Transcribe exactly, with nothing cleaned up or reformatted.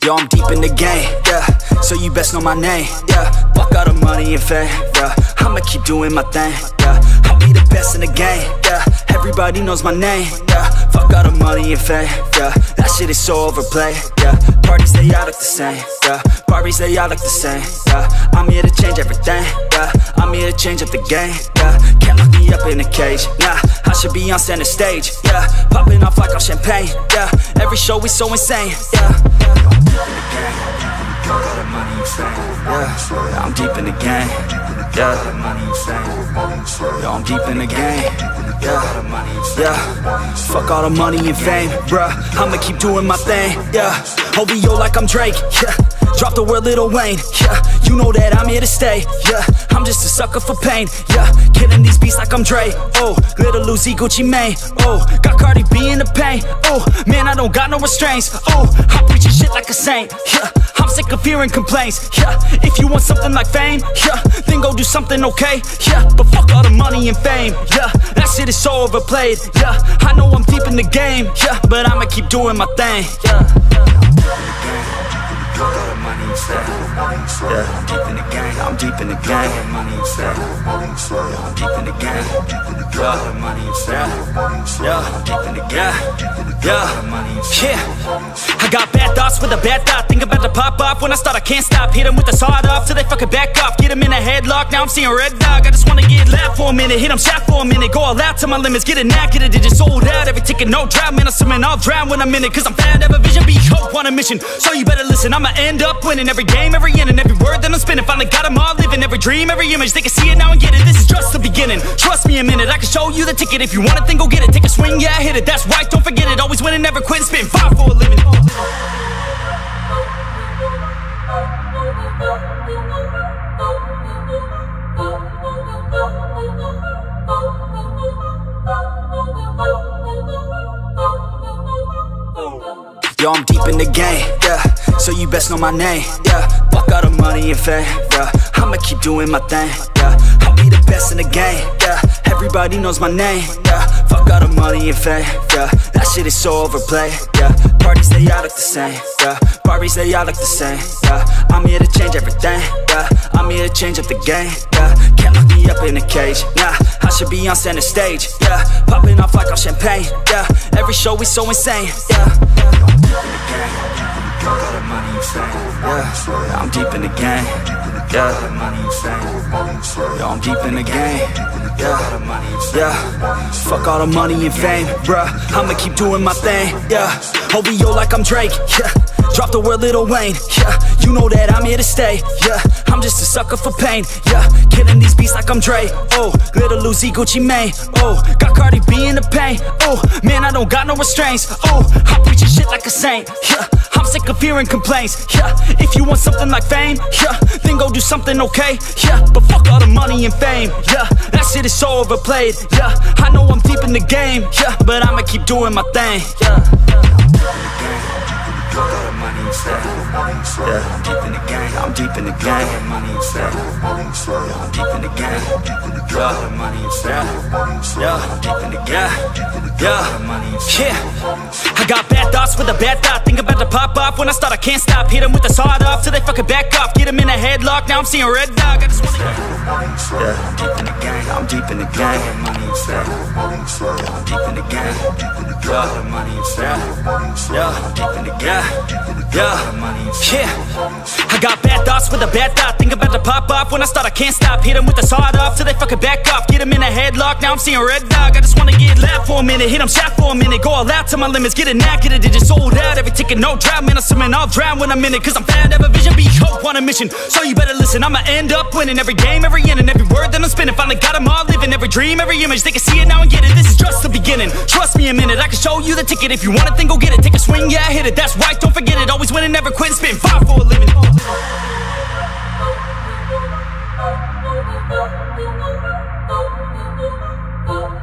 Yo, I'm deep in the game, yeah, so you best know my name, yeah. Fuck all the money and fame, yeah, I'ma keep doing my thing, yeah. I'll be the best in the game, yeah, everybody knows my name, yeah. Fuck all the money and fame, yeah, that shit is so overplayed, yeah. Parties, they all look the same, yeah. Barbies, they all look the same, yeah. I'm here to change everything, yeah. I'm here to change up the game, yeah. Can't lock me up in a cage, nah. I should be on center stage, yeah. Popping off like I'm champagne, yeah. Every show is so insane, yeah. I'm deep in the game, yeah. I'm deep in the game, yeah. Yo, I'm deep in the game, yeah. Yeah. Fuck all the money and fame, bruh. I'ma keep doing my thing, yeah. O V O like I'm Drake, yeah. Drop the word Lil Wayne, yeah. You know that I'm here to stay, yeah. I'm just a sucker for pain, yeah. Killing these beats like I'm Dre, oh. Lil Uzi, Gucci Mane, oh. Got Cardi B in the pain, oh. Man, I don't got no restraints, oh. I preach shit like a saint, yeah. I'm sick of hearing complaints, yeah. If you want something like fame, yeah, then go do something okay, yeah. But fuck all the money and fame, yeah. That shit is so overplayed, yeah. I know I'm deep in the game, yeah, but I'ma keep doing my thing, yeah. Yeah, I'm deep in the game, I'm deep in the game. Yeah, I'm deep in the game. Yeah, I'm deep in the game. Yeah, yeah. I got bad thoughts with a bad thought. Think about to pop off. When I start, I can't stop. Hit them with the sawed off till they fucking back off. Get them in a headlock. Now I'm seeing red dog. I just wanna get loud for a minute. Hit them shot for a minute. Go all out to my limits. Get a knack, get a digit. Sold out. Every ticket, no drought. Man, I'm swimming, I'll drown when I'm in it. Cause I'm fat, have a vision. Be hope on a mission. So you better listen. I'ma end up winning every game, every inning, every word that I'm spinning. Finally got them all living, every dream, every image. They can see it now and get it, this is just the beginning. Trust me a minute, I can show you the ticket. If you want it, then go get it, take a swing, yeah, I hit it. That's right, don't forget it, always winning, never quitting. Spitting fire for a living. Yo, I'm deep in the game, yeah, so you best know my name, yeah. Fuck all the money and fame, yeah, I'ma keep doing my thing, yeah. I'll be the best in the game, yeah, everybody knows my name, yeah. Fuck all the money and fame, yeah, that shit is so overplayed, yeah. Parties, they all look the same, yeah. Barbies, they all look the same, yeah. I'm here to change everything, yeah. I'm here to change up the game, yeah. Can't lock me up in a cage, nah. I should be on center stage, yeah. Popping off like I'm champagne, yeah. Every show is so insane, yeah. Yeah, I'm deep in the game. Yeah, yo, I'm deep in the game. Yeah, yeah. Fuck all the money and fame, bruh. I'ma keep doing my thing. Yeah, O V O like I'm Drake. Yeah, drop the word Lil Wayne. Yeah, you know that I'm here to stay. Yeah, I'm just a sucker for pain. Yeah, killing these beats like I'm Dre. Oh, Lil Uzi, Gucci Mane. Oh, got Cardi B in the pain. Oh, man, I don't got no restraints. Oh, I preach shit like a saint. Yeah. I'm sick of hearing complaints, yeah. If you want something like fame, yeah, then go do something okay, yeah. But fuck all the money and fame, yeah. That shit is so overplayed, yeah. I know I'm deep in the game, yeah, but I'ma keep doing my thing, yeah. Yeah, I'm deep in the game, I'm deep in the game. Yeah, I'm deep in the game. Yeah, yeah, I'm deep in the game. Yeah, yeah. I got bad thoughts with a bad thought. Think about to pop off. When I start, I can't stop. Hit them with the sawed off till they fucking back off. Get them in a headlock. Now I'm seeing red dog. I just wanna. Yeah, I'm deep in the game. I'm deep in the game. Yeah, I'm deep in the game. Yeah, I'm deep in the game. Yeah, yeah. I got bad thoughts with a bad thought. Think about to pop off. When I start, I can't stop. Hit them with the sawed off till they fucking back off. Get them in a headlock. Now I'm seeing red dog. I just wanna get loud for a minute. Hit them shot for a minute. Go all out to my limits. Get a knack, get a digit. Sold out. Every ticket, no drought. Man, I'm swimming, I'll drown when I'm in it. Cause I'm fat, have a vision. Be hope on a mission. So you better listen. I'ma end up winning every game, every inning, every word that I'm spinning. Finally got them all living. Every dream, every image. They can see it now and get it. This is just the beginning. Trust me a minute. I can show you the ticket. If you want it, then go get it. Take a swing, yeah, I hit it. That's right, don't forget it. Always winning, never quitting. Spitting fire for a living. Oh.